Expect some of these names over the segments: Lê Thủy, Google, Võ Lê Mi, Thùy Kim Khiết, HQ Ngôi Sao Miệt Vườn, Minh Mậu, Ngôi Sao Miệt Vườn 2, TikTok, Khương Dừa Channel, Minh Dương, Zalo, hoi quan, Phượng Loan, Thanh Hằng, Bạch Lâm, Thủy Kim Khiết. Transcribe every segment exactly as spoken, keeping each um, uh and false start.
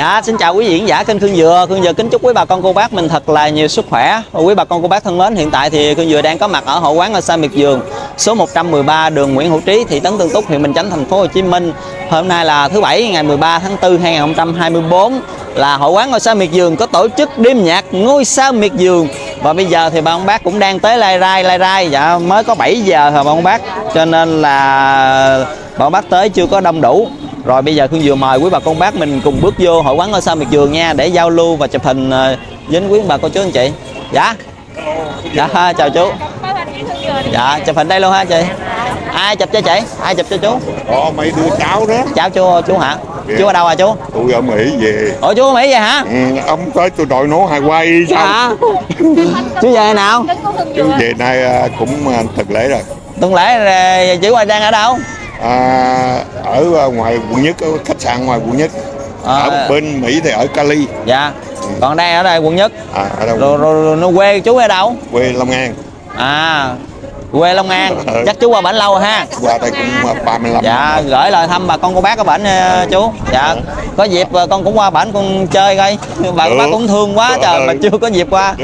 Dạ, xin chào quý vị khán giả kênh Khương Dừa. Khương Dừa kính chúc quý bà con cô bác mình thật là nhiều sức khỏe. Quý bà con cô bác thân mến, hiện tại thì Khương Dừa đang có mặt ở hộ quán Ngôi Sao Miệt Vườn, số một trăm mười ba đường Nguyễn Hữu Trí, thị trấn Tân Túc, huyện Bình Chánh, thành phố Hồ Chí Minh. Hôm nay là thứ bảy ngày mười ba tháng tư hai nghìn không trăm hai mươi bốn, là hội quán Ngôi Sao Miệt Vườn có tổ chức đêm nhạc Ngôi Sao Miệt Vườn. Và bây giờ thì bà ông bác cũng đang tới lai rai lai rai, dạ mới có bảy giờ rồi bà ông bác, cho nên là bà ông bác tới chưa có đông đủ. Rồi bây giờ Khương Dừa mời quý bà con bác mình cùng bước vô hội quán Ngôi Sao Miệt Vườn nha, để giao lưu và chụp hình với quý bà cô chú anh chị. Dạ. Dạ chào chú. Dạ chụp hình đây luôn ha chị. Ai chụp cho chị? Ai chụp cho chú? Có mấy đứa cháu đó. Cháu chú chú hả? Dạ. Chú ở đâu à chú? Tôi ở Mỹ về. Ủa chú ở Mỹ về hả? Ừ, ông tới tôi đòi nổ Hawaii sao? Dạ. Chú về nào? Chú về nay cũng tuần lễ rồi. Tuần lễ chú quay đang ở đâu? À, ở ngoài quận nhất, ở khách sạn ngoài quận nhất. À, ở bên Mỹ thì ở Cali. Dạ. Ừ. Còn đây ở đây quận nhất. À, ở đâu? Rồi, rồi, rồi, rồi quê chú ở đâu? Quê Long An. À, quê Long An. Ừ. Chắc chú qua bển lâu rồi ha. Qua đây cũng ba mươi lăm. Dạ, năm gửi lời thăm bà con cô bác ở bển chú. Dạ. Có dịp con cũng qua bển con chơi coi. Bà cô bác cũng thương quá trời mà chưa có dịp qua.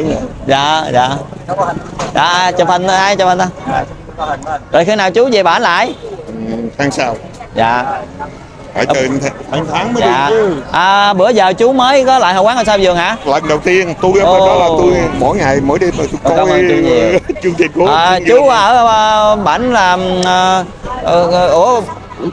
Dạ, dạ. Dạ, chụp hình ai chụp hình ta. Rồi khi nào chú về bển lại? Tháng sau. Dạ. Phải chơi tháng tháng mới dạ đi chứ. À, bữa giờ chú mới có lại hội quán Ngôi Sao Miệt Vườn hả? Lần đầu tiên tôi ở bên đó là tôi mỗi ngày mỗi đêm tôi coi chương trình của à, chú nhiều. Ở uh, bển là ủa uh, uh, uh,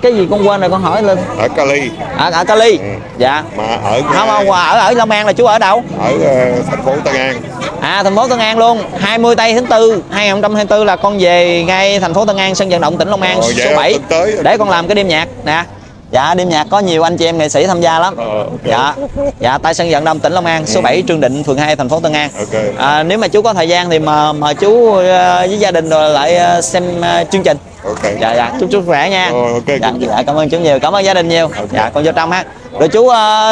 cái gì con quên rồi con hỏi Linh. Ở Cali. À, ở Cali. Ừ. Dạ. Mà ở không ông ở ở Long An là chú ở đâu? Ở uh, thành phố Tân An. À, thành phố Tân An luôn. Hai mươi tây tháng tư hai nghìn không trăm hai mươi bốn là con về ngay thành phố Tân An, sân vận động tỉnh Long An. Rồi, số bảy tới để con làm cái đêm nhạc nè. Dạ, đêm nhạc có nhiều anh chị em nghệ sĩ tham gia lắm. Ờ, okay. Dạ. Dạ, tại sân vận động tỉnh Long An, số ừ. bảy Trương Định, phường hai, thành phố Tân An. Okay. À, nếu mà chú có thời gian thì mà mời chú với gia đình rồi lại xem chương trình. Okay. Dạ dạ, chúc chú khỏe nha. Ờ, okay. Dạ, dạ, cảm ơn chú nhiều, cảm ơn gia đình nhiều. Okay. Dạ, con vô trong ha. Rồi chú uh,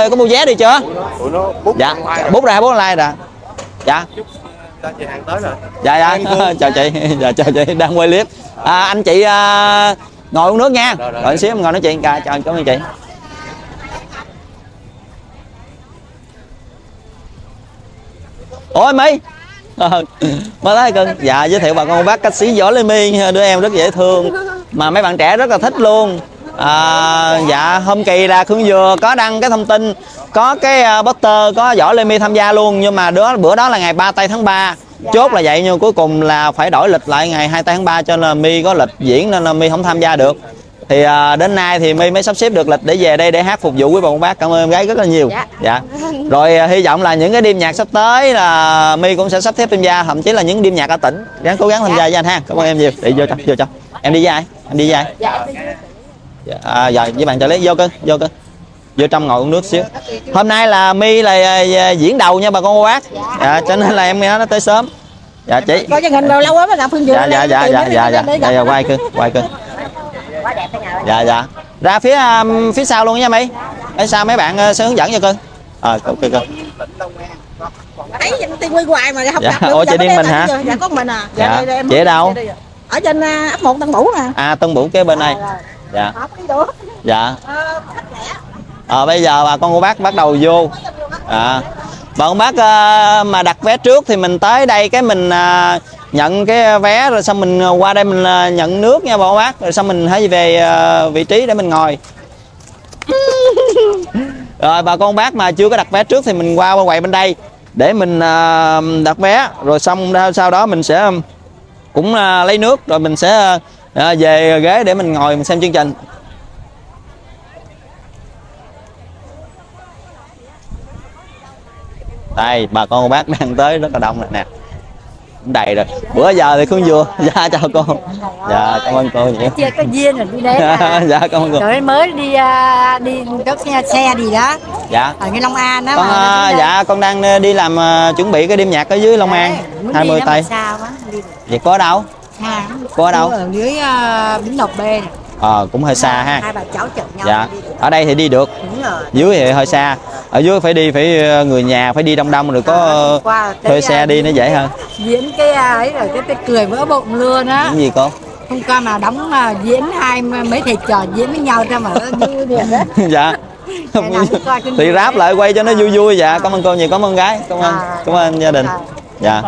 có mua vé đi chưa? Dạ, bút ra bút like rồi. Dạ. Chị Hằng tới rồi. Dạ dạ. Chào chị. Dạ chào chị, đang quay clip. À, anh chị uh, ngồi uống nước nha. Rồi, rồi, rồi xíu em ngồi nói chuyện. Chào anh, cảm ơn chị. Ôi Mi. Ờ, mới thấy cưng. Dạ, giới thiệu bà con bác ca sĩ Võ Lê Mi, đứa em rất dễ thương mà mấy bạn trẻ rất là thích luôn. À, dạ hôm kỳ là Khương Dừa có đăng cái thông tin có cái poster có Võ Lê Mi tham gia luôn, nhưng mà đứa bữa đó là ngày ba tây tháng ba chốt là vậy, nhưng cuối cùng là phải đổi lịch lại ngày hai tây tháng ba cho nên là Mi có lịch diễn nên là Mi không tham gia được. Thì à, đến nay thì Mi mới sắp xếp được lịch để về đây để hát phục vụ quý bà con bác. Cảm ơn em gái rất là nhiều. Dạ, dạ. Rồi à, hy vọng là những cái đêm nhạc sắp tới là Mi cũng sẽ sắp xếp tham gia, thậm chí là những đêm nhạc ở tỉnh, ráng cố gắng tham gia với anh ha. Cảm ơn em nhiều. Đi vô trong, vô trong. Em đi với ai? Em đi với ai? Dạ. À, rồi với bạn trợ lý vô cơ vô cơ vô trong ngồi uống nước xíu. Hôm nay là Mi là diễn đầu nha bà con cô bác. Dạ, cho nên là em nghe nó tới sớm. Dạ chị. Có chương trình lâu lâu quá mới gặp Phương Dừa. Dạ dạ dạ dạ dạ dạ. Dạ dạ quay cơ, quay cơ. Dạ dạ. Ra phía phía sau luôn nha Mi. Ở sau mấy bạn sẽ hướng dẫn cho cơ. Ờ ok cơ. Thấy tiên quay hoài mà không gặp. Ủa chị đi mình hả? Dạ có mình à. Dạ đây em. Chị ở đâu? Ở trên ấp một Tân Bủ à. À Tân Bủ kế bên đây. Dạ. Dạ. Ờ, bây giờ bà con cô bác bắt đầu vô. À, bà con bác uh, mà đặt vé trước thì mình tới đây cái mình uh, nhận cái vé rồi xong mình qua đây mình uh, nhận nước nha bà con bác, rồi xong mình hãy về uh, vị trí để mình ngồi. Rồi bà con bác mà chưa có đặt vé trước thì mình qua qua quầy bên đây để mình uh, đặt vé, rồi xong sau đó mình sẽ cũng uh, lấy nước rồi mình sẽ uh, À, về ghế để mình ngồi mình xem chương trình. Đây bà con bác đang tới rất là đông rồi nè, đầy rồi. Bữa giờ thì Khương Dừa, dạ chào con, dạ cảm ơn cô nhiều. Chưa có duyên rồi đi đấy. Dạ cảm ơn cô. Rồi mới đi đi đốt xe xe gì đó. Dạ. Ở ngay Long An đó. Con, mà dạ con đang đi làm chuẩn bị cái đêm nhạc ở dưới Long An. hai mươi tây. Vậy có đâu? À, cô ở đâu? Ở dưới uh, Bến Lộc B nè. Ờ à, cũng hơi xa ha. Hai bà cháu chở nhau. Dạ. Ở đây thì đi được. Đúng rồi. Dưới thì hơi xa. Ở dưới phải đi phải người nhà phải đi đông đông rồi có à, qua, thuê tới, xe uh, đi nó dễ hơn. Diễn cái ấy rồi cái, cái cười vỡ bụng luôn á. Cái gì con? Không qua mà đóng mà diễn hai mấy thầy trò diễn với nhau ra mà vui được á. Dạ. thì ráp lại quay cho nó vui vui. Dạ cảm ơn cô nhiều, cảm ơn gái, cảm ơn cảm ơn gia đình. Dạ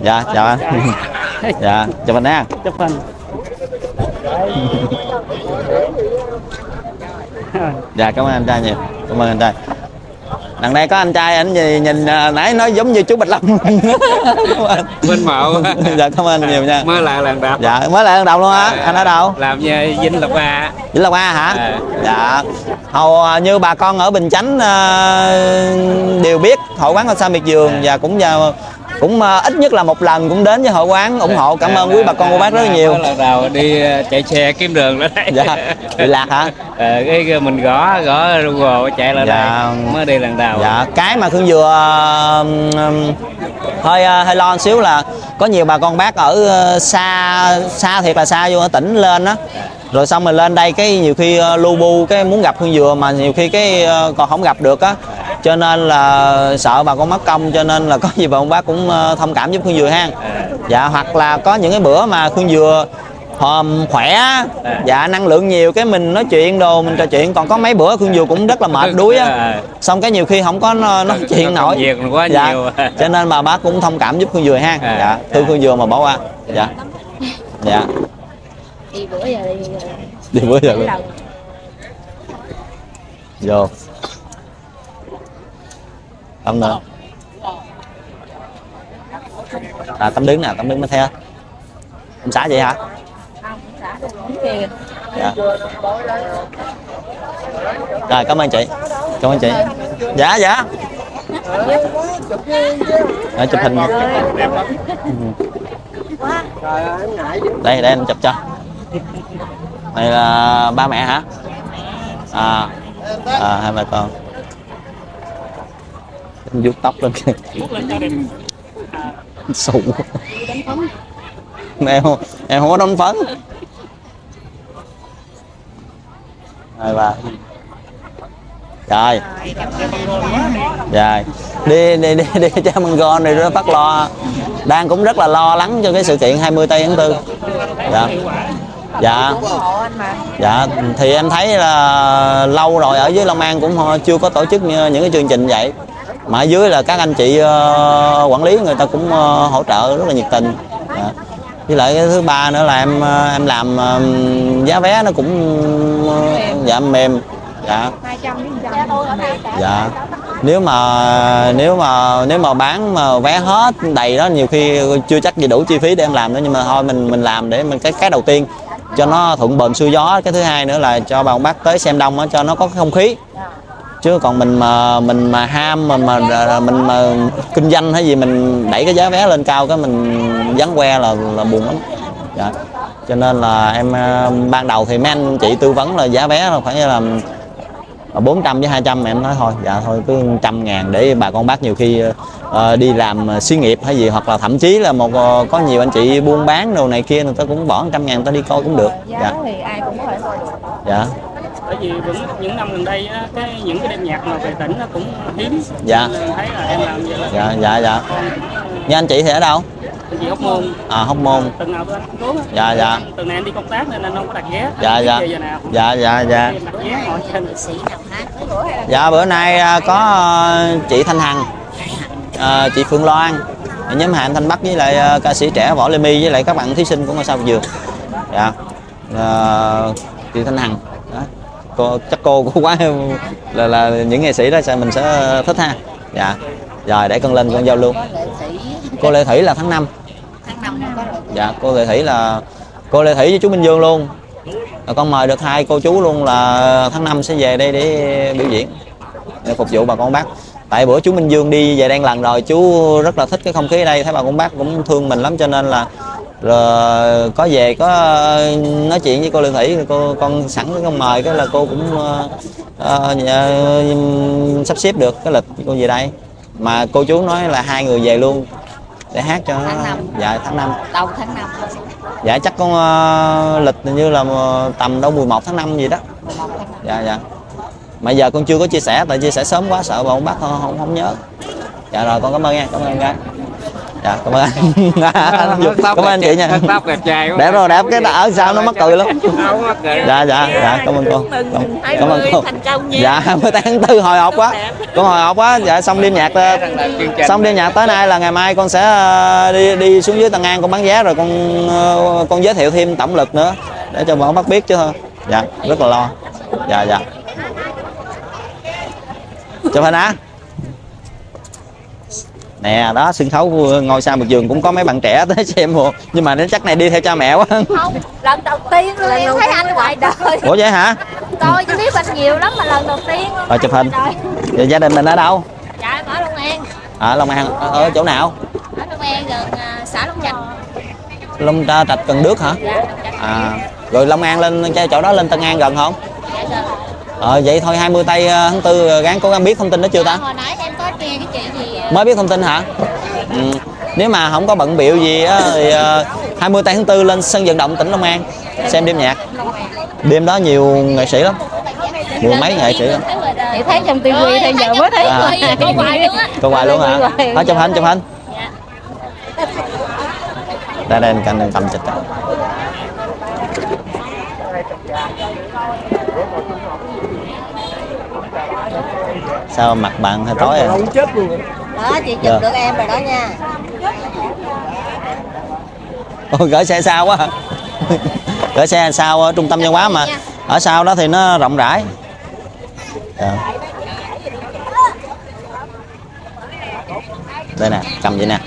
dạ chào anh. Dạ chụp hình nha, chụp hình. Dạ cảm ơn anh trai nhiều, cảm ơn anh trai. Đằng đây có anh trai ảnh gì nhìn nãy nói giống như chú Bạch Lâm. Minh Mậu. Dạ cảm ơn nhiều nha. Mới lại lần đầu. Dạ mới lại lần đầu luôn hả? Anh ở đâu? Làm về Vĩnh Lộc A. Vĩnh Lộc A hả? À. Dạ. Hầu như bà con ở Bình Chánh uh, đều biết hội quán Ngôi Sao Miệt Vườn à. Và cũng vào cũng uh, ít nhất là một lần cũng đến với hội quán ủng hộ. Cảm à, ơn quý à, bà con cô bác rất là nhiều. Lần đầu đi chạy xe kiếm đường lên đây. Dạ. Bị lạc hả? Ờ, cái mình gõ gõ Google chạy lên dạ. Đây mới đi lần đầu. Dạ cái mà Khương Dừa uh, hơi uh, hơi lo một xíu là có nhiều bà con bác ở uh, xa xa thiệt là xa vô ở tỉnh lên đó. Rồi xong mình lên đây cái nhiều khi uh, lu bu cái muốn gặp Khương Dừa mà nhiều khi cái uh, còn không gặp được á, cho nên là sợ bà con mất công, cho nên là có gì bà con bác cũng uh, thông cảm giúp Khương Dừa ha. Dạ hoặc là có những cái bữa mà Khương Dừa hôm khỏe dạ năng lượng nhiều cái mình nói chuyện đồ mình trò chuyện, còn có mấy bữa Khương Dừa cũng rất là mệt đuối á, xong cái nhiều khi không có nói chuyện nổi quá dạ. Nhiều cho nên bà bác cũng thông cảm giúp Khương Dừa ha. Dạ thương Khương Dừa mà bỏ qua. Dạ dạ đi bữa giờ đi đi bữa giờ luôn vô tắm nữa à, tắm đứng nè, tắm đứng mới theo ông xã vậy hả? Dạ. Rồi cảm ơn chị, cảm ơn chị. Dạ dạ để chụp hình đây, đây em chụp cho. Này là ba mẹ hả? À, à hai mẹ con vuốt tóc lên kìa xù. Em không, em không có đánh phấn. Rồi bà. Rồi. Rồi. Đi đi đi đi cha mừng con này nó phát lo. Đang cũng rất là lo lắng cho cái sự kiện hai mươi tây tháng tư. Dạ. Dạ. Dạ thì em thấy là lâu rồi ở dưới Long An cũng chưa có tổ chức những cái chương trình vậy. Mà ở dưới là các anh chị quản lý người ta cũng hỗ trợ rất là nhiệt tình. Dạ. Với lại cái thứ ba nữa là em em làm giá vé nó cũng mềm. Dạ mềm dạ. Dạ nếu mà nếu mà nếu mà bán mà vé hết đầy đó nhiều khi chưa chắc gì đủ chi phí để em làm nữa, nhưng mà thôi mình mình làm để mình cái cái đầu tiên cho nó thuận bờm xuôi gió, cái thứ hai nữa là cho bà con bác tới xem đông đó, cho nó có cái không khí. Chứ còn mình mà mình mà ham mà mà mình mà kinh doanh hay gì mình đẩy cái giá vé lên cao cái mình vắng que là là buồn lắm. Dạ. Cho nên là em ban đầu thì mấy anh chị tư vấn là giá vé là phải là bốn trăm với hai trăm, mà em nói thôi dạ thôi cứ một trăm ngàn để bà con bác nhiều khi uh, đi làm xí nghiệp hay gì, hoặc là thậm chí là một uh, có nhiều anh chị buôn bán đồ này kia người ta cũng bỏ một trăm ngàn ta đi coi cũng được. Dạ. Thì ai cũng phải coi được. Dạ. Bởi vì những năm gần đây á, cái những cái đêm nhạc mà về tỉnh nó cũng hiếm. Dạ. Nên thấy là em làm vậy là dạ dạ dạ. Như anh chị thì ở đâu? Anh chị Hóc Môn. À Hóc Môn. À, từng nào anh cũng cố. Dạ dạ. Từng này anh đi công tác nên anh không có đặt vé. Dạ dạ. Giờ nào? Dạ dạ dạ. Dạ bữa nay có chị Thanh Hằng, à, chị Phượng Loan, nhóm Hạnh Thanh Bắc với lại ca sĩ trẻ Võ Lê Mi với lại các bạn thí sinh của Ngôi Sao Miệt Vườn. Dạ. À, chị Thanh Hằng. Đó. Cô, chắc cô cũng quá là là những nghệ sĩ đó sao mình sẽ thích ha. Dạ rồi để con lên con giao lưu. Cô Lê Thủy là tháng năm. Tháng năm dạ cô Lê Thủy là cô Lê Thủy với chú Minh Dương luôn. Rồi con mời được hai cô chú luôn là tháng năm sẽ về đây để biểu diễn để phục vụ bà con bác. Tại bữa chú Minh Dương đi về đang lần rồi chú rất là thích cái không khí ở đây, thấy bà con bác cũng thương mình lắm cho nên là rồi có về có nói chuyện với cô Lê Thủy, cô con sẵn cái con mời cái là cô cũng uh, uh, sắp xếp được cái lịch cô về đây. Mà cô chú nói là hai người về luôn để hát cho tháng nó năm. Dạ tháng năm đầu tháng năm dạ chắc con uh, lịch như là tầm đâu mười một tháng năm gì đó. Mười một tháng năm. Dạ dạ mà giờ con chưa có chia sẻ tại chia sẻ sớm quá sợ bà ông bác không, không không nhớ. Dạ rồi con cảm ơn nha, cảm ơn gái. Dạ, cảm ơn anh. Cảm ơn chị nha. Để rồi đẹp cái ở sao nó mắc cười lắm. Dạ, dạ, dạ, cảm ơn cô. Cảm ơn cô. Dạ, hai mươi tháng tư hồi hộp quá. Con hồi hộp quá. Dạ, xong đêm nhạc, xong đêm nhạc tới nay là ngày mai con sẽ đi đi xuống dưới Tân An con bán vé rồi con con giới thiệu thêm tổng lực nữa để cho bọn bác biết chứ thôi. Dạ, rất là lo. Dạ, dạ. Chụp hình á. Nè đó, sân khấu Ngôi Sao Miệt Vườn cũng có mấy bạn trẻ tới xem hồ, nhưng mà đến chắc này đi theo cha mẹ quá. Không, lần đầu tiên luôn, em thấy anh ngoài đời. Ủa vậy hả? Coi chứ biết anh nhiều lắm mà lần đầu tiên. Rồi chụp hình. Vậy gia đình mình ở đâu? Dạ em ở Long An. Ở Long An, ở, ở chỗ nào? Ở Long An gần xã Long Trạch. Long Trạch gần Đước hả? Dạ. À, rồi Long An lên chỗ đó lên Tân An gần không? Dạ gần. Ờ vậy thôi hai mươi tây tháng tư gắng cố gắng biết thông tin đó chưa ta? Hồi nãy em có nghe cái chị gì mới biết thông tin hả? Ừ. Nếu mà không có bận bịu gì á thì hai mươi tây tháng tư lên sân vận động tỉnh Long An xem đêm nhạc. Đêm đó nhiều nghệ sĩ lắm. Mười mấy nghệ sĩ lắm. Chị thấy trong ti vi bây giờ mới thấy có hoài luôn á. Có hoài luôn hả? Có chụp hình, chụp hình. Ra đây cạnh cầm chụp. Sao mặt bạn hơi tối rồi. Đó chị chụp được em rồi đó nha. Ôi gửi xe sao quá hả? Gửi xe sao trung tâm văn hóa mà. Ở sau đó thì nó rộng rãi. Đó. Đây nè, cầm vậy nè.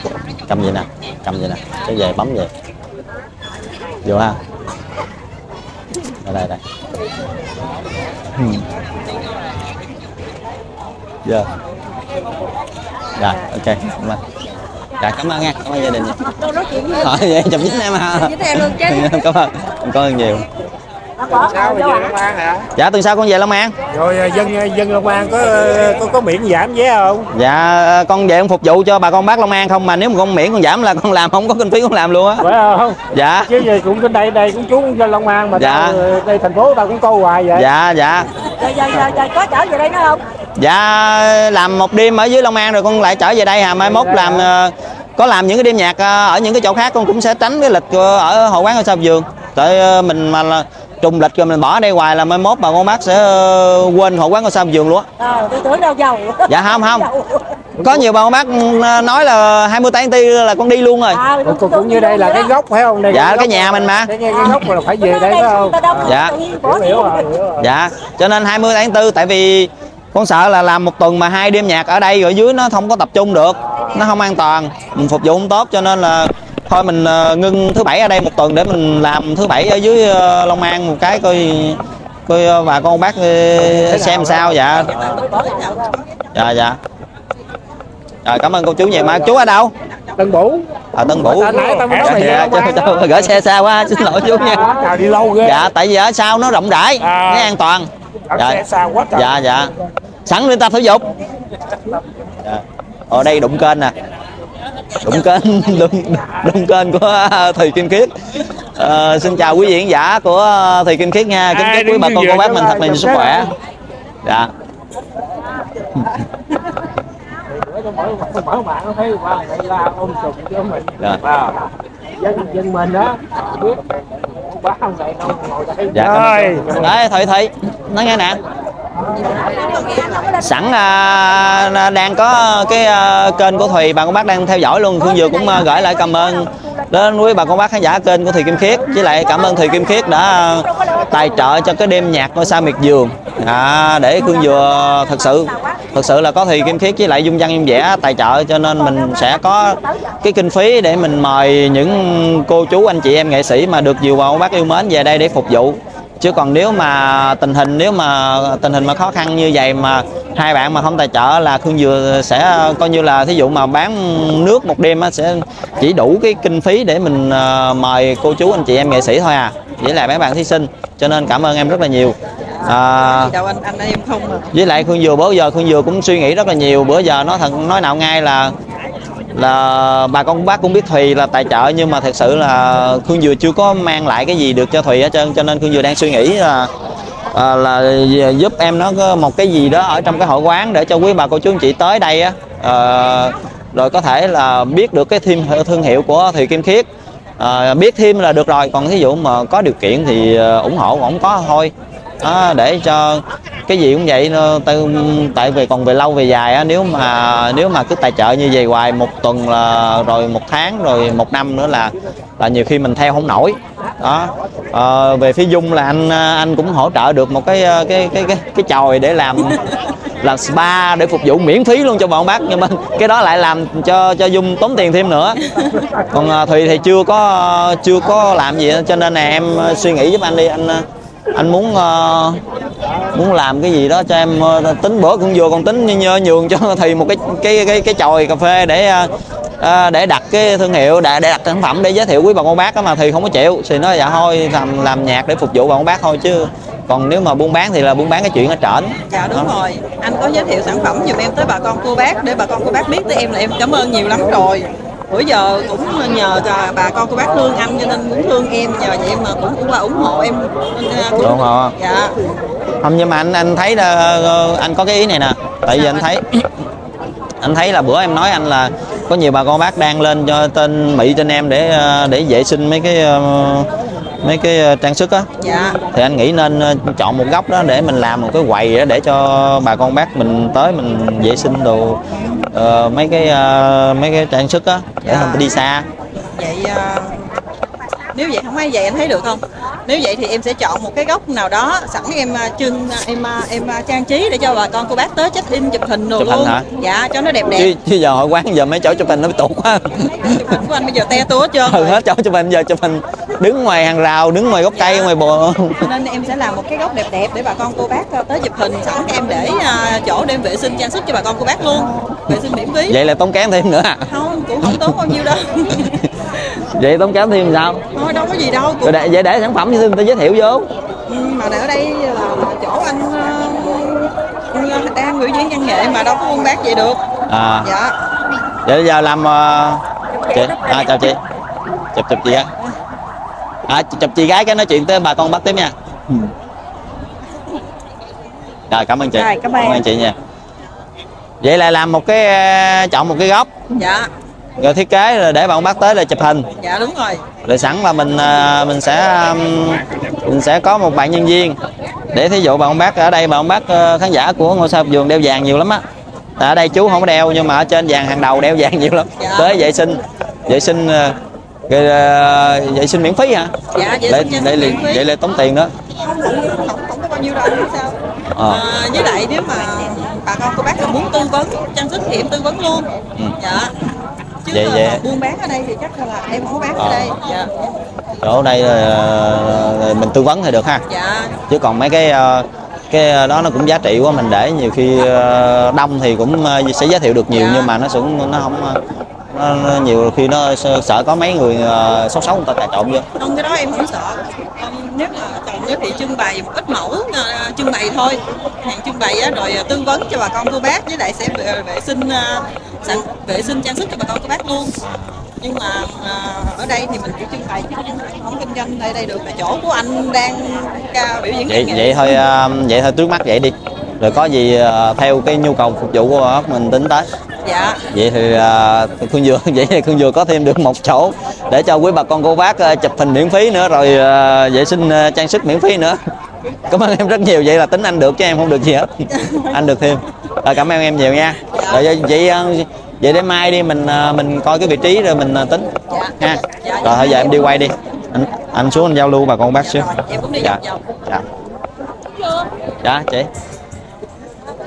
Cầm vậy nè, cầm vậy nè. Cái về bấm vậy. Vô ha. Đây đây đây. Dạ. Yeah. Rồi, ok, cảm ơn. Dạ, cảm ơn nha, cảm ơn gia đình nha. Tôi nói chuyện với em. Chụp với em hả? Với em luôn chứ. Cảm ơn, cảm ơn nhiều. Tuần sau về Long An hả? Dạ, tuần sau con về Long An. Rồi dân dân Long An có có, có miễn giảm vé không? Dạ, con về con phục vụ cho bà con bác Long An không, mà nếu mà con miễn con giảm là con làm không có kinh phí con làm luôn á. Phải không? Dạ. Chứ giờ cũng trên đây đây cũng chú cũng dân Long An mà. Dạ. Tao, đây thành phố tao cũng coi hoài vậy. Dạ, dạ. Rồi giờ giờ, giờ có trở về đây nữa không? Dạ, làm một đêm ở dưới Long An rồi con lại trở về đây hà. Mai mốt làm có làm những cái đêm nhạc ở những cái chỗ khác con cũng sẽ tránh cái lịch ở hội quán Ngôi Sao Miệt Vườn. Tại mình mà là trùng lịch rồi mình bỏ ở đây hoài là mai mốt bà con bác sẽ quên hội quán Ngôi Sao Miệt Vườn luôn á. Ờ, tôi tưởng đâu giàu. Dạ không không. Có nhiều bà con bác nói là hai mươi tháng tư là con đi luôn rồi. À, cũng, cũng như đây là cái gốc phải không? Đây dạ cái, cái nhà mình mà. Cái, cái gốc là phải về đây phải không? Dạ. Dạ, cho nên hai mươi tháng tư tại vì con sợ là làm một tuần mà hai đêm nhạc ở đây rồi dưới nó không có tập trung được, nó không an toàn, mình phục vụ không tốt, cho nên là thôi mình ngưng thứ bảy ở đây một tuần để mình làm thứ bảy ở dưới Long An một cái coi coi bà con bác xem sao. Dạ dạ dạ. Rồi cảm ơn cô chú nhiều. Mà chú ở đâu? Tân Bủ. À Tân Bủ. Gửi xe xa quá, xin lỗi chú nha. Đi lâu ghê. Dạ tại vì ở sau nó rộng rãi, nó an toàn. Dạ. Quá dạ dạ sẵn người ta thử dục dạ. Ở đây đụng kênh nè, đụng kênh đụng, đụng kênh của Thùy Kim Khiết. À, xin chào quý vị khán giả của Thùy Kim Khiết nha. Kính chúc quý bà con cô bác mình thật nhiều sức khỏe. Dạ. Dân mình đó. Dạ ơi. Đấy Thủy Thủy nói nghe nè. Sẵn à, đang có cái à, kênh của Thùy bà con bác đang theo dõi luôn. Khương Dừa cũng à, gửi lại cảm ơn đến quý bà con bác khán giả kênh của Thùy Kim Khiết, với lại cảm ơn Thùy Kim Khiết đã à, tài trợ cho cái đêm nhạc Ngôi Sao Miệt Vườn. À, để Khương Dừa thật sự thật sự là có Thùy Kim Khiết với lại Dung Văn Dung Vẽ tài trợ, cho nên mình sẽ có cái kinh phí để mình mời những cô chú anh chị em nghệ sĩ mà được nhiều bà con bác yêu mến về đây để phục vụ. Chứ còn nếu mà tình hình nếu mà tình hình mà khó khăn như vậy mà hai bạn mà không tài trợ là Khương Dừa sẽ coi như là thí dụ mà bán nước một đêm sẽ chỉ đủ cái kinh phí để mình mời cô chú anh chị em nghệ sĩ thôi à, với lại mấy bạn thí sinh, cho nên cảm ơn em rất là nhiều. À, với lại Khương Dừa bữa giờ Khương Dừa cũng suy nghĩ rất là nhiều, bữa giờ nó thật nói nào ngay là là bà con bác cũng biết Thùy là tài trợ, nhưng mà thật sự là Khương Dừa chưa có mang lại cái gì được cho Thùy hết trơn, cho nên Khương Dừa đang suy nghĩ là à, là giúp em nó một cái gì đó ở trong cái hội quán để cho quý bà cô chú anh chị tới đây á à, rồi có thể là biết được cái thêm thương hiệu của Thủy Kim Khiết, à, biết thêm là được rồi. Còn thí dụ mà có điều kiện thì ủng hộ cũng có thôi, à, để cho cái gì cũng vậy. Tại vì còn về lâu về dài, nếu mà nếu mà cứ tài trợ như vậy hoài một tuần là rồi một tháng rồi một năm nữa là là nhiều khi mình theo không nổi đó. À, về phía Dung là anh anh cũng hỗ trợ được một cái cái cái cái, cái chòi để làm làm spa để phục vụ miễn phí luôn cho bọn bác, nhưng mà cái đó lại làm cho cho Dung tốn tiền thêm nữa. Còn Thùy thì chưa có chưa có làm gì hết, cho nên là em suy nghĩ giúp anh đi. Anh anh muốn uh, muốn làm cái gì đó cho em, uh, tính bữa cũng vừa còn tính nhờ nhường cho Thùy một cái cái cái cái chòi cà phê để uh, để đặt cái thương hiệu, để, để đặt sản phẩm để giới thiệu quý bà con bác đó, mà Thùy không có chịu. Thì nói dạ thôi làm làm nhạc để phục vụ bà con bác thôi, chứ còn nếu mà buôn bán thì là buôn bán cái chuyện ở trển. Dạ đúng đó. Rồi anh có giới thiệu sản phẩm giùm em tới bà con cô bác để bà con cô bác biết tới em là em cảm ơn nhiều lắm rồi. Bữa giờ cũng nhờ bà con cô bác thương anh cho nên cũng thương em, nhờ vậy mà cũng cũng qua ủng hộ em. Đúng rồi. Dạ. Không, nhưng mà anh anh thấy là anh có cái ý này nè. Tại vì anh thấy anh thấy là bữa em nói anh là có nhiều bà con bác đang lên cho tên Mỹ trên em để để vệ sinh mấy cái mấy cái trang sức á. Dạ. Thì anh nghĩ nên chọn một góc đó để mình làm một cái quầy đó để cho bà con bác mình tới mình vệ sinh đồ uh, mấy cái uh, mấy cái trang sức á để dạ. Không đi xa. Vậy uh, nếu vậy không ai vậy anh thấy được không? Nếu vậy thì em sẽ chọn một cái góc nào đó sẵn em trưng em em, em trang trí để cho bà con cô bác tới check in chụp hình đồ chụp luôn. Hình dạ cho nó đẹp đẹp. Chứ, chứ giờ hội quán giờ mấy chỗ chụp hình nó bị tụt quá. Chụp hình của anh bây giờ te tua hết trơn. Ừ, hết chỗ chụp hình giờ chụp hình đứng ngoài hàng rào, đứng ngoài gốc dạ. Cây, ngoài bờ. Nên em sẽ làm một cái góc đẹp đẹp để bà con cô bác tới chụp hình, sẵn em để uh, chỗ để em vệ sinh trang sức cho bà con cô bác luôn. Vệ sinh miễn phí. Vậy là tốn kém thêm nữa à? Không, cũng không tốn bao nhiêu đâu. Vậy tốn kém thêm sao? Thôi đâu có gì đâu. Cũng... Để, vậy để sản phẩm người ta giới thiệu vô. Ừ, mà ở đây là chỗ anh uh, đang biểu diễn văn nghệ mà đâu có buôn bán vậy được. À. Dạ. Vậy bây giờ làm uh... chị, à, chào chị. Chụp chụp chị á. À, chụp chị gái cái nói chuyện tới bà con bắt tiếp nha. Rồi cảm ơn chị. Rồi, cảm, ơn. cảm ơn chị nha. Vậy là làm một cái chọn một cái góc. Dạ. Rồi thiết kế rồi để bạn bác tới là chụp hình. Dạ đúng rồi. Rồi sẵn là mình mình sẽ mình sẽ có một bạn nhân viên để thí dụ bạn bác ở đây, bạn bác khán giả của Ngôi Sao Vườn đeo vàng nhiều lắm á. Ở đây chú không có đeo nhưng mà ở trên vàng hàng đầu đeo vàng nhiều lắm. Dạ. Tới vệ sinh vệ sinh rồi vệ sinh miễn phí hả? Dạ vệ sinh để, để, miễn phí. Vậy là tốn tiền đó. Không, không, không có bao nhiêu đâu sao? À. À, với lại nếu mà bà con cô bác muốn tư vấn trang sức thì em tư vấn luôn. Ừ. Dạ. Chứ vậy, vậy. buôn bán ở đây thì chắc là em không bán à. ở đây. Dạ. Chỗ đây là mình tư vấn thì được ha. Dạ. Chứ còn mấy cái cái đó nó cũng giá trị quá, mình để nhiều khi đông thì cũng sẽ giới thiệu được nhiều. Dạ. Nhưng mà nó cũng nó không nó, nó nhiều khi nó sợ có mấy người xấu xấu người ta cà trộn vô. Không, cái đó em không sợ. Nếu mà còn nếu thì trưng bày một ít mẫu trưng bày thôi, hàng trưng bày á, rồi tư vấn cho bà con cô bác, với lại sẽ vệ sinh vệ sinh trang sức cho bà con cô bác luôn. Nhưng mà ở đây thì mình chỉ trưng bày chứ không kinh doanh tại đây được, là chỗ của anh đang biểu diễn vậy, vậy thôi. Vậy thôi, trước mắt vậy đi, rồi có gì theo cái nhu cầu phục vụ của mình tính tới. Dạ. Vậy thì uh, Khương Dừa vậy thì Khương Dừa có thêm được một chỗ để cho quý bà con cô bác uh, chụp hình miễn phí nữa, rồi uh, vệ sinh uh, trang sức miễn phí nữa. Cảm ơn em rất nhiều. Vậy là tính anh được chứ em không được gì hết. Anh được thêm. À, cảm ơn em nhiều nha. Dạ. Rồi vậy uh, vậy để mai đi mình uh, mình coi cái vị trí rồi mình uh, tính. Dạ. Ha. Dạ, rồi thôi giờ em đi quay đi. Anh anh xuống anh giao lưu bà con bác xíu. Dạ. Dạ. Dạ. Dạ chị.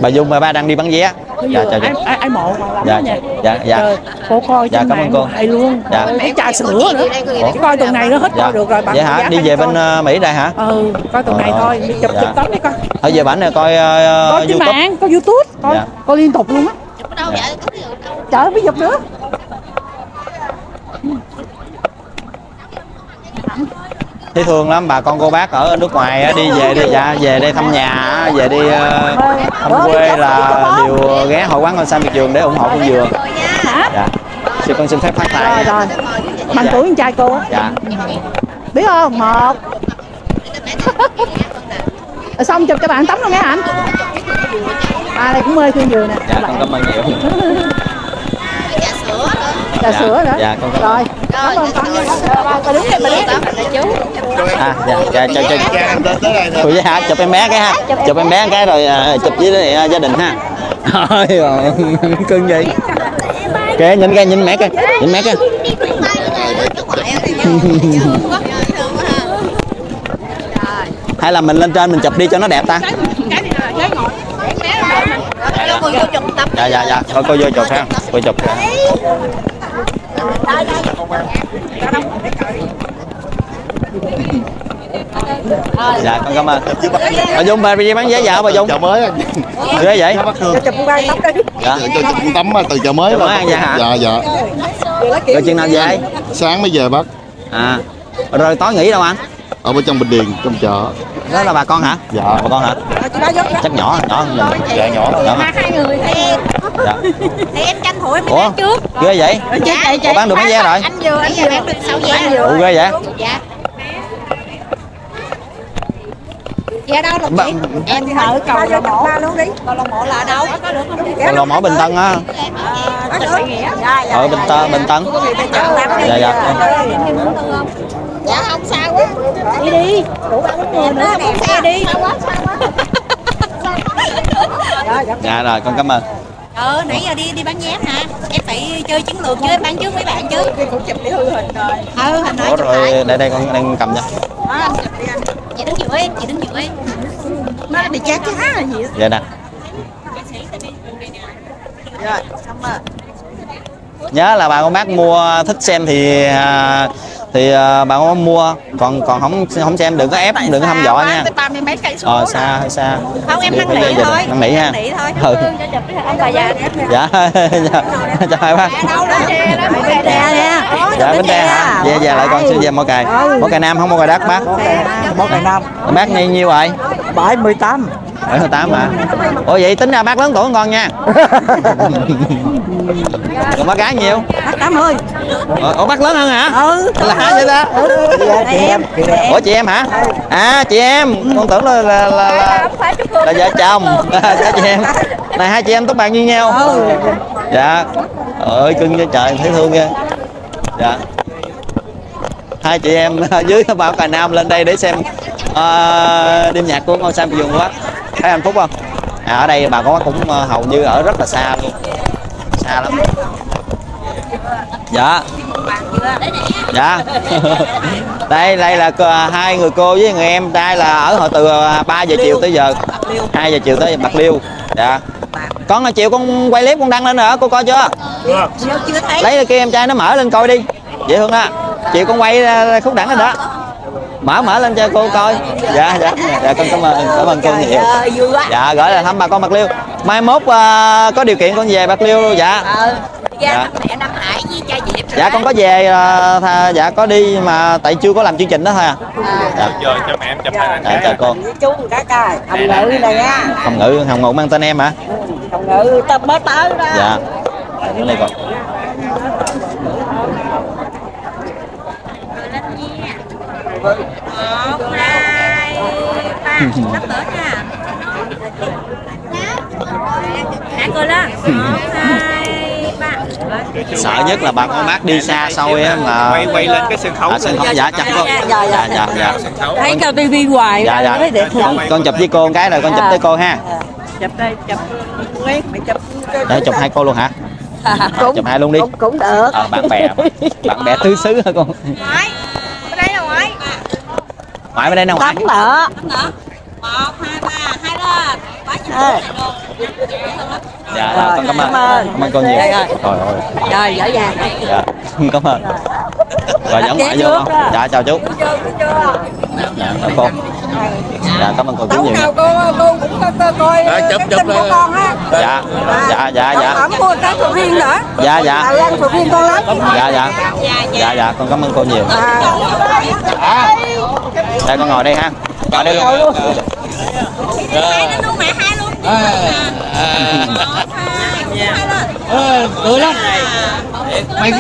Bà Dung và ba đang đi bán vé. Dạ, chào chị. Ai, ai mộ lắm dạ, nha. Dạ, dạ. Trời, cô coi dạ, trên mạng cô. Hay luôn. Dạ. Mấy trà sữa nữa. Cô coi tuần này nó hết dạ. Coi được rồi. Bạn dạ hả? Đi về bên uh, Mỹ đây hả? Ừ, coi tuần ờ, này thôi. Đi chụp dạ. Chụp tấm đi coi. Ở về bản này coi uh, coi trên mạng, coi YouTube, coi, dạ. Coi liên tục luôn á. Chụp ở đâu vậy? Trời mới chụp nữa. Thấy thương lắm bà con cô bác ở nước ngoài đi về đi dạ về đây thăm nhà, về đi thăm quê là điều ghé hội quán Ngôi Sao Miệt Vườn để ủng hộ Khương Dừa. Dạ. Xin con xin phép phát tài. Rồi rồi. Bằng tuổi con trai cô á. Dạ. Biết không? Một. Xong chụp cho bạn tấm luôn nghe anh. Bà này cũng mê Khương Dừa nè. Dạ con cảm ơn nhiều. trà sữa nữa. Trà dạ, sữa nữa. Dạ con cảm ơn. Rồi. Cảm ơn con. Bà đứng đây bà đứng đây chú. À dạ, dạ cho cho cô với ha, chụp em bé cái ha. Chụp em bé cái rồi chụp với gia đình ha. Thôi rồi, cưng gì. Kệ nhìn cái nhìn mẹ coi, nhìn mẹ coi. Hay là mình lên trên mình chụp đi cho nó đẹp ta. Dạ dạ dạ, thôi cô vô chụp ha, cô chụp. Dạ con cảm ơn. Bà Dung bà đi bán vé dạo bà Dung. Chợ mới anh. Ghê vậy? Dạ. Tôi tắm từ chợ mới mà. Dạ dạ. Rồi chừng nào về? Sáng mới về bác. À. Rồi tối nghỉ đâu anh? Ở bên trong Bình Điền trong chợ. Đó là bà con hả? Dạ bà con hả? Chắc nhỏ nhỏ nhỏ nhỏ nhỏ. Hai người em. Dạ. Thì em tranh thủ em bán trước. Ghê vậy? Dạ. Bán được mấy vé rồi? Anh vừa anh vừa bán được sáu vé. Ủa ghê vậy? Dạ. Dạ đâu đồng chí? Em ở cầu Lò Mổ luôn đi. Cầu Lò Mổ là đâu? Cầu Lò Mổ Bình Tân á. Ở Bình Tân Bình Tân. Dạ dạ. Dạ không sao quá. Đi đi. Đủ ăn uống nhiều nữa xe đi. Dạ rồi con cảm ơn. Ờ nãy giờ đi đi bán vé hả? Em phải chơi chiến lược chứ em bán trước mấy bạn chứ. Em cũng chụp cái hư hình rồi. Ừ hình nói chụp lại. Đây đây con đang cầm nha. Chị đứng giữa em, chị đứng giữa em. Nó bị chát chát là gì đó. Dạ nè. Rồi, xong rồi. Nhớ là bà con bác mua thích xem thì thì bà con bác mua, còn còn không không xem đừng có ép, đừng có hâm dọa nha. Ờ xa hay xa. Không em năn nỉ thôi. Năn nỉ ha. Ừ. Bà già. Dạ. Chào hai bác. Dạ Bến Tre hả? Về về lại con sẽ về Mỏ Cày. Mỏ Cày Nam không Mỏ Cày Đất bác. Mỏ Cày Nam. Bác nhiêu nhiêu rồi? bảy mươi tám. bảy mươi tám hả? Ủa vậy tính ra bác lớn tuổi hơn con nha. Còn bác gái nhiều? Bác tám mươi. Ủa bác lớn hơn hả? Ừ. Là hả vậy ta? Chị em. Ủa chị em hả? À chị em. Con tưởng là là là là vợ chồng. Dạ chị em. Này hai chị em tốt bạn như nhau. Dạ. Ơi cưng cho trời thấy thương ghê. Dạ. Hai chị em dưới Bảo Cà Nam lên đây để xem uh, đêm nhạc của Ngôi Sao Miệt Vườn quá. Thấy hạnh phúc không? À, ở đây bà con cũng uh, hầu như ở rất là xa luôn. Xa lắm. Dạ. Dạ. Đây đây là uh, hai người cô với người em, đây là ở hồi từ uh, ba giờ chiều tới giờ hai giờ chiều tới Bạc Liêu. Dạ. Con chiều con quay clip con đăng lên nữa, cô coi chưa? Chưa thấy. Lấy kia em trai nó mở lên coi đi. Dễ thương á. Chiều con quay khúc đẳng lên đó. Mở mở lên cho cô coi. Dạ dạ. Dạ con cảm ơn, cảm ơn cô nhiều. Dạ gửi là thăm bà con Bạc Liêu. Mai mốt uh, có điều kiện con về Bạc Liêu luôn dạ. Dạ. Dạ con có về uh, dạ có đi mà tại chưa có làm chương trình đó thôi à. Dạ. Giờ cho mẹ em chụp hình. Dạ chào cô. Chú cá cài, Hồng Ngự này nha. Hồng Ngự, Hồng Ngự mang tên em hả? Hồng Ngự tao mới tới đó. Dạ. Đứng đây con. một, hai, ba, sắp tới nha. Nãy cười lên. một, hai, ba. Sợ nhất là bà con bác đi xa xôi á mà quay quay lên cái sân khấu à, sân khấu giả chặt luôn. Dạ dạ dạ. dạ. Thấy coi tivi hoài dạ, dạ. Đẹp con, con chụp với cô một cái rồi con chụp tới cô ha. Chụp đây, chụp quét mày chụp. Để chụp hai cô luôn hả? À, cũng, chụp hai luôn đi. Cũng, cũng được. À, bạn bè. Bạn bè tứ xứ hả con? Ngoại bên đây nè ngoại. Tắm nữa. một, hai, ba, hai lên. Dạ rồi, con cảm ơn. Cảm ơn cô nhiều. Rồi rồi. Rồi dở dàng. Dạ. Cảm ơn. Rồi dẫn ngoại vô không? Dạ chào chú. Dạ chào cô. Dạ cảm ơn cô chú nhiều. Cô cô cũng coi chụp chụp lên. Dạ. Dạ dạ dạ. Cảm ơn cái Phượng Hiên nữa. Dạ dạ. Dạ dạ. Dạ dạ con cảm ơn cô nhiều. Đây con ngồi đây ha. Ngồi đây luôn. Hai nó luôn mẹ hai luôn. Cười lắm. Mày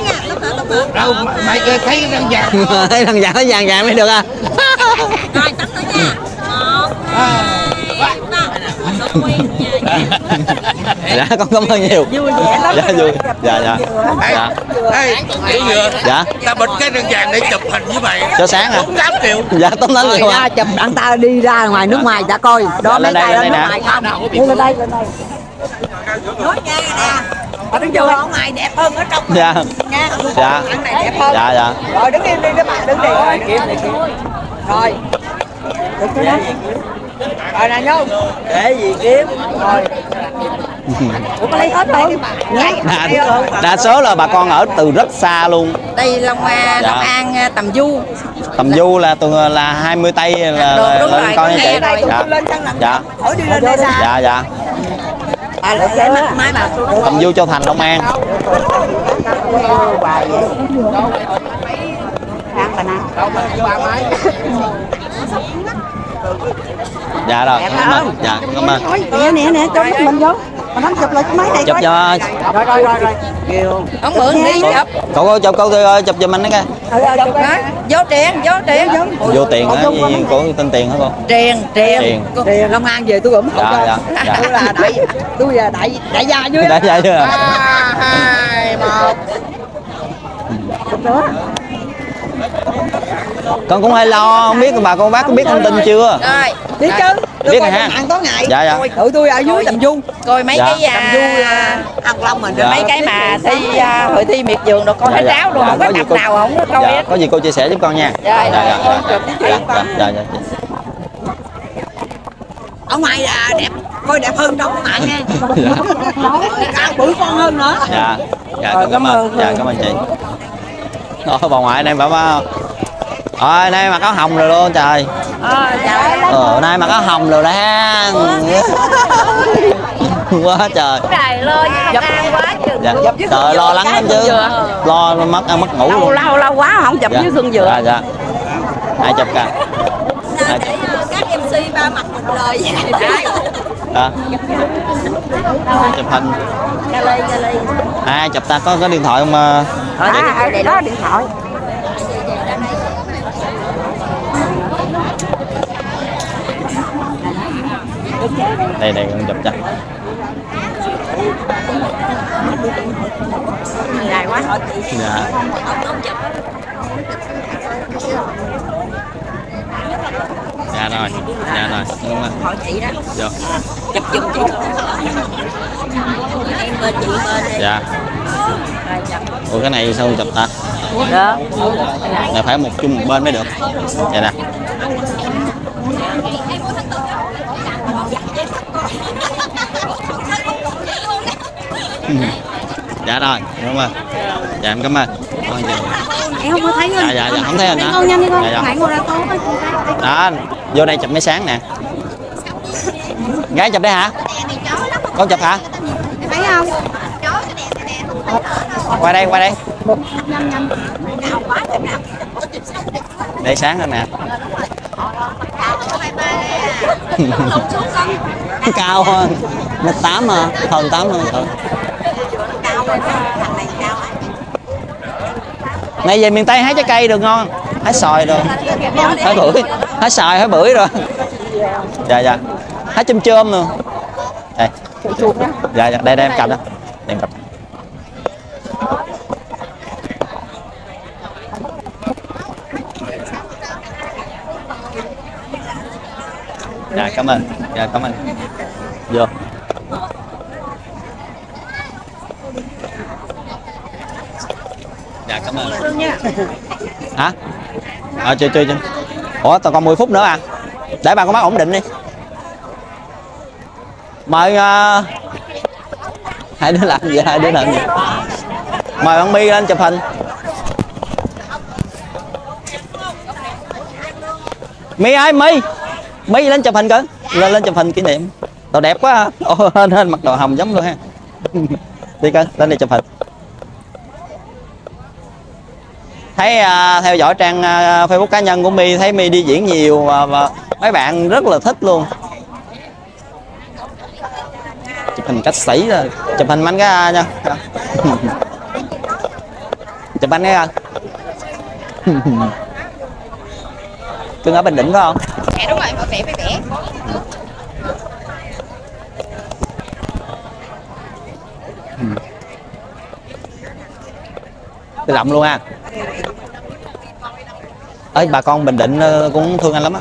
đâu mày thấy thằng già. Thấy thằng già nó vàng vàng mới được à. Rồi tắm nữa nha. một, hai, ba. quen nhà. Dạ con cảm ơn nhiều. Vui vẻ lắm. Dạ vui. Dạ dạ. Dạ. Ê, dạ. Ta bịt cái rừng vàng để chụp hình với mày. Cho sáng à. bốn mươi tám triệu. Dạ tấm lắm nhiều. Ra chụp đặng ta đi ra ngoài nước ngoài đã coi. Đó mấy tay lên ngoài không. Lên đây lên đây. Nói nghe nè. Ở đứng vô ở ngoài đẹp hơn ở trong. Dạ. Nha. Dạ. Này đẹp hơn. Dạ dạ. Rồi đứng im đi các bạn, đứng đi. Rồi kiếm đi kiếm. Rồi. Rồi nè nhung. Để gì kiếm. Rồi. Ủa có lấy hết không? Đa, đa số là bà con ở từ rất xa luôn. Đây Long An, Long An Tầm Du. Tầm Du là từ là hai mươi tây là lên coi chị. Lên chân lạnh. Dạ. Hỏi đi lên đây xa. Dạ dạ. À, máy bà. Tầm Du Châu Thành Long An. Dạ rồi. Dạ cảm ơn. Nè nè nè cho mình vô. Mình chụp lại cái máy này. Chụp cho. Rồi rồi rồi rồi. Ông mượn đi chụp. Cậu có chụp câu chụp cho mình đó nghe. Vô tiền, vô tiền. Vô tiền á, cô tên tiền hả con? Tiền, tiền. Tiền Long An về tôi ủng hộ. Dạ dạ. Tôi là đại tôi là đại đại gia dưới. Đại gia dưới. ba hai một. Chụp nữa. Con cũng hơi lo không biết bà con bác có biết thông tin chưa? Rồi biết chứ, tôi biết coi mạng tối ngày. Dạ dạ. Tụi tôi ở dưới Tầm Du coi mấy dạ. Cái Tầm Du là Hồng Long mình rồi dạ. Mấy cái mà thi hội thi miệt vườn rồi con dạ, hết dạ. Ráo luôn dạ, không có tập cô... nào không có dạ, có gì cô chia sẻ giúp con nha. Dạ dạ dạ. Ở ngoài là đẹp coi đẹp hơn trong mạng nha. Cao bự con hơn nữa. Dạ dạ cảm ơn. Dạ cảm ơn chị. Ở bà ngoại đây bà ba. Ờ nay mặc áo hồng rồi luôn trời. Ờ trời. Ờ nay mặc áo hồng rồi ha. Quá trời. Trời lên dập ăn quá chừng. Dạ. Trời lo lắng lắm chứ. Lo mất ăn mất ngủ luôn. Lâu lâu lâu quá không chụp với Khương Dừa. Dạ dạ. Ai chụp cả. Các em xê ba mặt một lời vậy. Dạ. Chụp hình. Gali gali. Ai chụp ta có có điện thoại không? À để đó điện thoại. Đây đây con chụp cho. Dài quá. Dạ. Dạ rồi, dạ rồi, đúng rồi. Hỏi chị đó. Dạ. Chụp giùm chị. Em bên chị bên đây. Dạ. Ủa cái này sao chụp ta? Dạ. Là phải một chung một bên mới được. Dạ nè. Dạ rồi, đúng rồi. Dạ em cảm ơn. Em không có thấy nữa. Dạ dạ dạ không thấy anh hả? Nhanh đi con. Bạn ngồi ra tối. Đó, vô đây chụp mấy sáng nè. Gái chụp đây hả? Con chụp hả? Thấy không? Qua đây, qua đây. Đây sáng rồi nè. Cao hơn mét tám à, hơn tám hơn. Ừ. Này về miền Tây hái trái cây được ngon, hái xoài rồi, hái bưởi, hái xoài, hái bưởi rồi. Dạ dạ, hái chum chôm rồi. Đây. Dạ dạ, đây đây em cầm đó, em cầm. Dạ cảm ơn, dạ cảm ơn. Vô. Dạ cảm ơn. Hả? Ờ chơi chơi chơi. Ủa tao còn mười phút nữa à? Để bà con bác ổn định đi. Mời uh... hai đứa làm gì hai đứa làm gì? Mời bạn My lên chụp hình. My ơi My. My lên chụp hình cơ. Lên lên chụp hình kỷ niệm. Đồ đẹp quá. Ô hên hên mặc đồ hồng giống luôn ha. Đi cơ, lên đây chụp hình. Thấy uh, theo dõi trang uh, Facebook cá nhân của My, thấy My đi diễn nhiều uh, và mấy bạn rất là thích luôn. Chụp hình cách sảy rồi, chụp hình bánh cá nha. Chụp bánh cái Cưng ở Bình Định phải không? Dạ đúng rồi, vẽ vẽ vẽ. Tôi rậm luôn ha. Ấy bà con Bình Định cũng thương anh lắm á.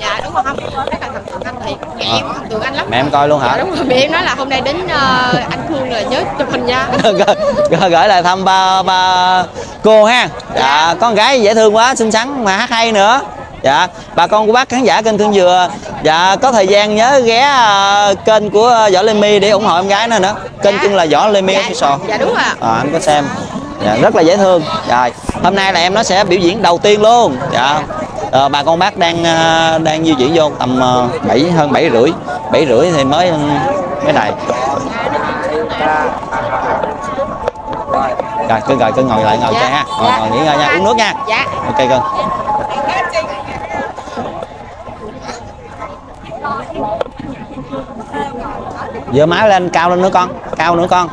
Dạ đúng rồi, không rất là thằng anh thì mẹ em thương anh lắm. Mẹ em coi luôn hả? Dạ, đúng rồi, mẹ em nói là hôm nay đến uh, anh Khương là nhớ chụp hình nha. Gửi, gửi lại thăm ba, ba cô ha. Dạ, dạ con gái dễ thương quá, xinh xắn mà hát hay nữa. Dạ bà con của bác khán giả kênh Khương Dừa, dạ có thời gian nhớ ghé uh, kênh của Võ Lê Mi để ủng hộ em gái nữa nữa. Kênh dạ. cũng là Võ Lê Mi dạ, Official. Dạ đúng rồi. Ờ à, anh có xem. Dạ, rất là dễ thương. Dạ, hôm nay là em nó sẽ biểu diễn đầu tiên luôn. Dạ. À, bà con bác đang đang di chuyển vô tầm bảy hơn bảy rưỡi, bảy rưỡi thì mới mới này. Rồi cứ ngồi cứ ngồi lại ngồi dạ. chơi ha, ngồi, dạ. ngồi nghỉ ngơi nha, uống nước nha. Dạ. Ok cưng. Dơ má lên cao lên nữa con, cao nữa con.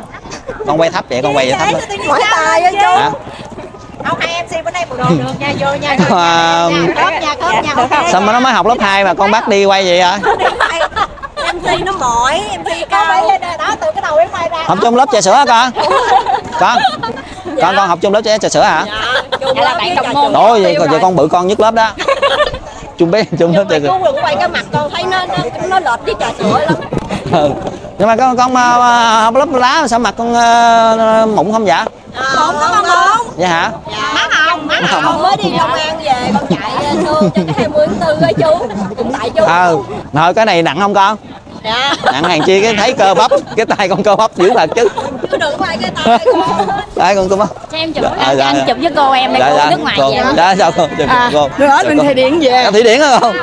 Con quay thấp vậy, con quay vậy thấp lên. Mỏi tài á chú. Không, hai em xem bữa nay bộ đồ được nha, vô nha. Sao mà nó mới học lớp hai mà con bắt đi quay vậy hả? Em thi nó mỏi, em thi cao. Đó, từ cái đầu em quay ra. Học chung lớp trà sữa hả con? Con, con con học chung lớp trà sữa hả? Dạ, là bạn đồng môn. Đó, giờ con bự con nhất lớp đó. Chung bé, chung lớp trà sữa. Con quay cái mặt con thấy nó nó lệch với trà sữa lắm. Ừ. Nhưng mà con con học lớp lá sao mặt con uh, mụn không vậy? Mụn có con mụn. Vậy hả? Dạ. Má hồng, má hồng mới đi Long An về con chạy sương cho cái hai mươi tháng tư á chú. Cũng tại chú. Ờ. Thôi cái này nặng không con? Dạ. Nặng hàng chi cái thấy cơ bắp, cái tay con cơ bắp dữ thật chứ. Chứ đừng quay cái tay con. Tay con cơ bắp. Cho em chụp với anh chụp với cô em đây cô nước ngoài vậy. Dạ sao cô chụp cô. Rồi ở bên Thụy Điển về. Ở Thụy Điển hả con?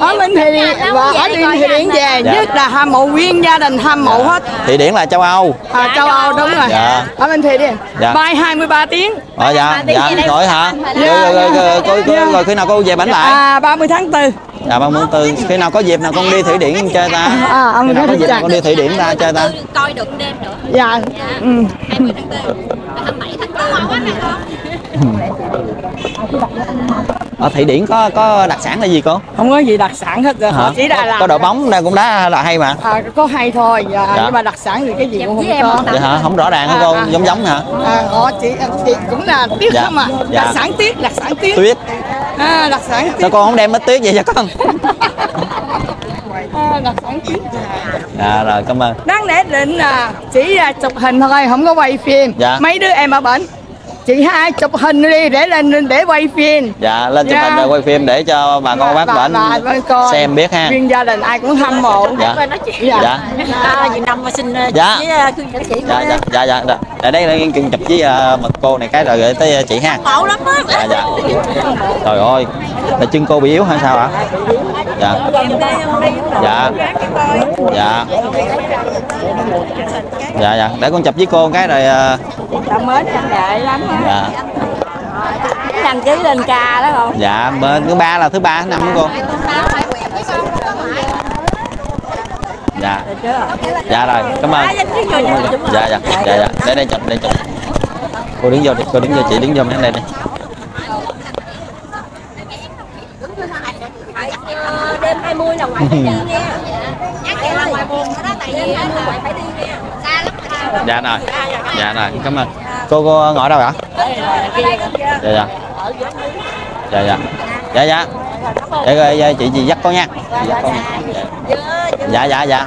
Ở bên Thụy Điển và ở Thụy Điển về nhất là hâm mộ nguyên gia đình hâm mộ hết. Thụy Điển là châu Âu. À châu Âu đúng rồi. Ở bên Thụy Điển. Bay hai mươi ba tiếng. Ờ dạ, dạ nổi hả? Rồi khi nào cô về bảnh lại? À ba mươi tháng tư. Dạ ba mươi tháng tư. Khi nào có dịp nào con đi Thụy Điển chơi ta? À ông có dịp con đi Thụy Điển ta chơi ta. Coi được đêm nữa. Dạ. hai mươi tháng tư. Ở Thụy Điển có có đặc sản là gì cô? Không có gì đặc sản hết rồi. Họ chỉ là làm có đội bóng đang cũng đá là hay mà. À, có hay thôi dạ. Dạ. Nhưng mà đặc sản thì cái gì cũng không có. Vậy hả? Không rõ ràng hả à, cô? À, giống giống hả? À, họ chỉ chị cũng là tuyết dạ. không à. Dạ. Đặc sản tuyết, đặc sản tuyết. Tuyết. À, đặc sản tuyết. Sao con không đem ít tuyết vậy cho con? À, đặc sản tuyết. Dạ rồi cảm ơn. Đáng lẽ định là chỉ chụp hình thôi, không có quay phim. Dạ. Mấy đứa em ở bển. Chị hai chụp hình đi để lên để quay phim. Dạ lên chụp dạ. hình rồi quay phim để cho bà con bác bệnh xem biết ha. Riêng gia đình ai cũng hâm mộ. Dạ. Dạ. Dạ. À, vậy năm mà xin dạ. Với, uh, chị dạ, dạ. Dạ dạ dạ. Ở đây là chụp với uh, mặt cô này cái rồi gửi tới chị ha. Mẫu lắm á. Dạ dạ. Trời ơi. Là chân cô bị yếu hay sao ạ? Dạ. Dạ. Dạ. Dạ dạ, để con chụp với cô cái rồi uh... mến vậy lắm. Dạ. Đăng ký lên ca đó không? Dạ, bên thứ ba là thứ ba năm của cô. Dạ. Dạ rồi, cảm ơn. Dạ dạ, dạ dạ. Để đây chụp, đây chụp. Cô đứng vô đi, cô đứng vô chị đứng vô mấy đây đi. Đêm hai mươi là ngoài phải đi nha. Em là ngoài buồn đó tại vì là ngoài phải đi nha. Xa lắm. Dạ rồi. Dạ rồi, cảm ơn. Cô cô ngồi đâu hả? Dạ dạ. Dạ dạ. Dạ dạ. Để dạ, chị chị dắt con nha. Chị dắt con. Dạ dạ dạ.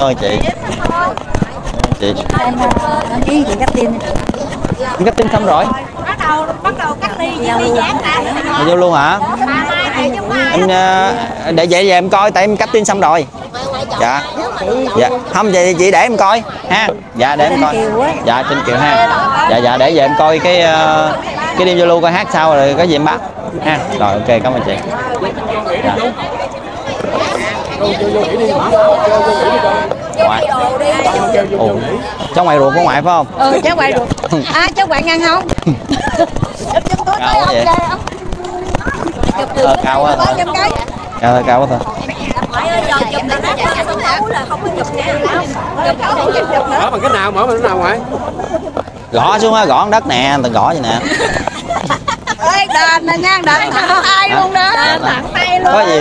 Rồi chị. Chị. Đăng ký chị cách tin. Chị cách tin xong rồi. Bắt đầu bắt đầu cách ly đi dán ra nữa. Vô luôn hả? Em để vậy về em coi tại em cách tin xong rồi. Dạ. Dạ. Không vậy chị để em coi ha. Dạ để em coi. Dạ trên Kiều ha. Dạ dạ để về em coi cái cái đêm Zalo coi hát sau rồi có gì em bắt ha. Rồi ok cảm ơn chị. Dạ. Ngoài. Ủa, cháu ngoại ruột của ngoại phải không? Ừ, cháu ngoại ruột. À, cháu ngoại ngăn không? Cao vậy? Ờ, cao quá. Ờ, cao quá thôi. Mở bằng cái nào, mở bằng cái nào ngoại? Gõ xuống á, gõ đất nè, tao gõ vậy nè. Ê, đền nè nha, đền ai luôn đó. Có gì?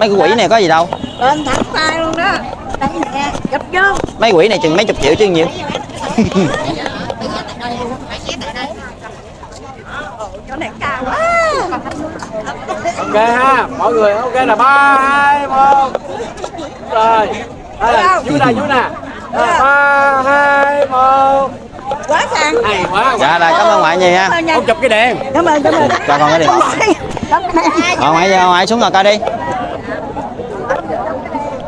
Mấy cái quỷ này có gì đâu. Lên thẳng tay luôn đó. Đánh nhẹ, chụp vô. Mấy quỷ này chừng mấy chục triệu chứ nhiều. Ok ha, mọi người ok là ba hai một. Rồi. Dưới đây, dưới nè. ba hai một. Quá sẵn. Hay quá. Dạ rồi, cảm ơn ngoại nhiều ha. Không chụp cái đèn. Cảm ơn, cảm ơn. Cho con cái đèn. Rồi ngoại vô, ngoại xuống ngồi coi đi.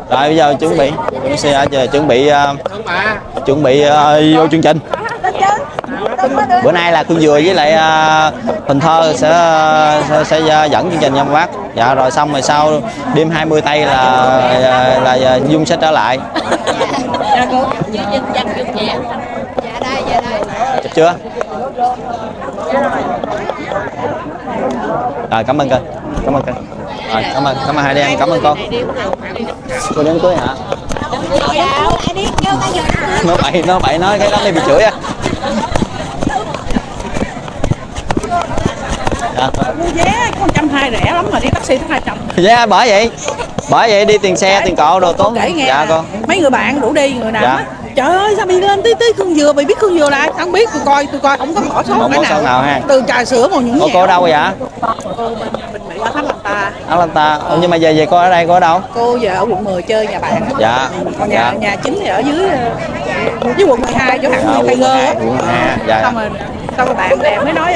Rồi bây giờ chuẩn bị xe chuẩn bị uh, chuẩn bị uh, vô chương trình. Bữa nay là Khương Dừa với lại uh, Bình Thơ sẽ, uh, sẽ sẽ dẫn chương trình nha bác. Dạ rồi xong rồi sau đêm hai mươi tây là là, là, là Dung sẽ trở lại. Chụp chưa? Rồi cảm ơn kênh, cảm ơn kênh. Rồi cảm ơn, cảm ơn hai đứa em, cảm ơn con. Cô đến cưới hả? Nó bậy, nó bậy nói cái đó đi bị chửi á. Mua vé con trăm hai rẻ lắm mà đi taxi tới hai trăm. Dạ bởi vậy, bởi vậy đi tiền xe tiền cộ đồ tốn. Dạ con. Mấy người bạn rủ đi người nào á. Trời ơi sao bị lên tí tí Khương Dừa, mày biết Khương Dừa là ai? Không biết, tôi coi, tôi coi không có bỏ số cái nào, nào ha. Từ trà sữa mà những gì. Cô ở đâu vậy? Cô bên bên Mỹ qua Atlanta. Atlanta. Ờ. Nhưng mà về về cô ở đây, cô ở đâu? Cô về ở quận mười chơi nhà bạn. Dạ. Còn nhà dạ. Nhà chính thì ở dưới với quận mười hai chỗ hãng Tiger á. Dạ. Xong rồi xong rồi bạn bè mới nói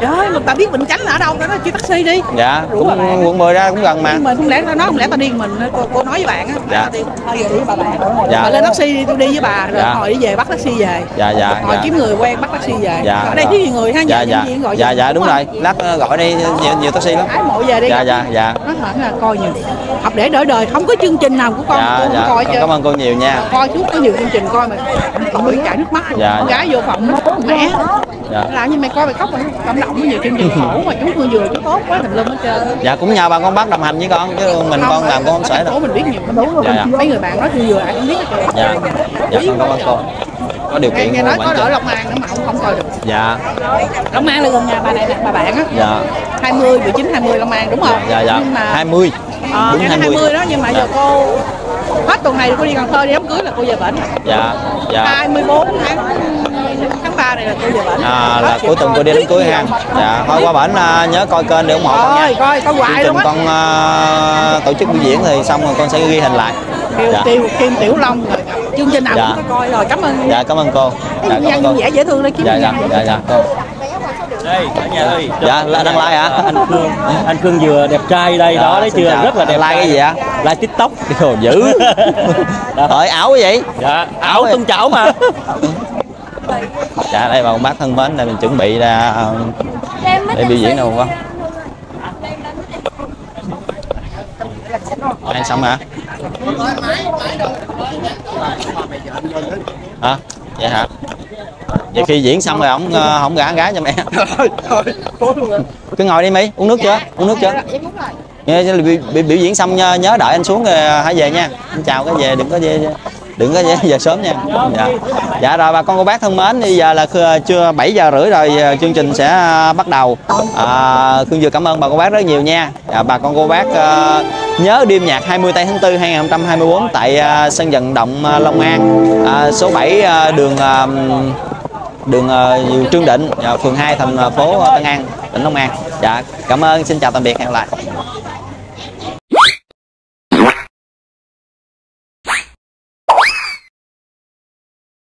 trời ơi, mà bà biết Bình Chánh là ở đâu, nó chia taxi đi. Dạ, cũng quận mười ra cũng gần mà. Mình không lẽ tao nói, không lẽ tao đi mình, cô, cô nói với bạn á. Dạ. Thôi về đi bà bạn. Dạ. Bà lên taxi đi, tôi đi với bà, rồi dạ. Hồi đi về bắt taxi về. Dạ dạ. Hồi dạ. Kiếm người quen bắt taxi về. Dạ. Ở đây thiếu người ha, dạ dạ. Dạ dạ, dạ đúng, đúng rồi. Không? Lát gọi đi nhiều, nhiều taxi lắm. Ái mộ về đi. Dạ dạ dạ. Nói thật là coi nhiều. Học để đổi đời, không có chương trình nào của con dạ, dạ. Coi chứ. Cảm ơn cô nhiều nha. Coi chút có nhiều chương trình coi mà bị chảy nước mắt. Con gái vô phòng mẹ. Dạ. Làm như mày coi mày khóc mà cảm động với nhiều chương trình khổ mà chú Khương Dừa chú tốt quá tùm lum hết trơn. Dạ cũng nhờ bà con bác đồng hành với con chứ mình không, con làm con không sể đâu. Mình biết nhiều đúng dạ, dạ. Mấy người bạn nói Khương Dừa ai cũng biết hết trơn. Dạ. Dạ con cảm ơn cô. Có điều kiện nghe nói có ở Long An nữa mà không không coi được. Dạ. Long An là gần nhà bà này nè, bà bạn á. Dạ. hai mươi mười chín hai mươi Long An đúng không? Dạ dạ. Nhưng mà hai mươi. Ờ hai mươi đó nhưng mà giờ cô hết tuần này cô đi Cần Thơ đi đám cưới là cô về bển. Dạ. Dạ. hai mươi bốn tháng ba này là cô về bển. À là cuối tuần cô đi đám cưới ha. Dạ, thôi qua bển nhớ coi kênh để ủng hộ con nha. Coi coi hoài luôn á. Con uh, tổ chức biểu diễn thì xong rồi con sẽ ghi hình lại. Tiêu dạ. Tiêu Kim Tiểu Long rồi. Chương trình nào dạ. Cũng có coi rồi. Cảm ơn. Dạ cảm ơn cô. Dạ cảm ơn cô. Dễ dễ thương đấy kiếm. Dạ dạ dạ dạ. Đây, ở nhà đây. Dạ, là đang like hả? Anh Khương, anh Khương Dừa đẹp trai đây dạ, đó đấy chưa? Rất là đẹp. Like cái gì ạ? Like TikTok cái đồ dữ. Hỏi ảo cái vậy? Dạ, ảo tung chảo mà. Dạ đây bà con bác thân mến, đây mình chuẩn bị ra để biểu diễn đâu không? Ăn xong hả? Hả? Vậy hả? Vậy khi diễn xong rồi ổng không gả gái cho mẹ. Cứ ngồi đi Mi, uống nước chưa? Uống nước chưa? Nghe biểu diễn xong nhớ đợi anh xuống rồi hãy về nha. Anh chào cái về đừng có về. Đừng có về sớm nha. Dạ. Dạ rồi bà con cô bác thân mến, bây giờ là trưa bảy giờ rưỡi rồi, chương trình sẽ bắt đầu. À, Khương Dừa cảm ơn bà con bác rất nhiều nha. Dạ, bà con cô bác uh, nhớ đêm nhạc hai mươi tây tháng tư hai nghìn không trăm hai mươi bốn tại uh, sân vận động uh, Long An, uh, số bảy uh, đường uh, đường uh, Trương Định, uh, phường hai thành phố uh, Tân An, tỉnh Long An. Dạ, cảm ơn, xin chào tạm biệt, hẹn gặp lại.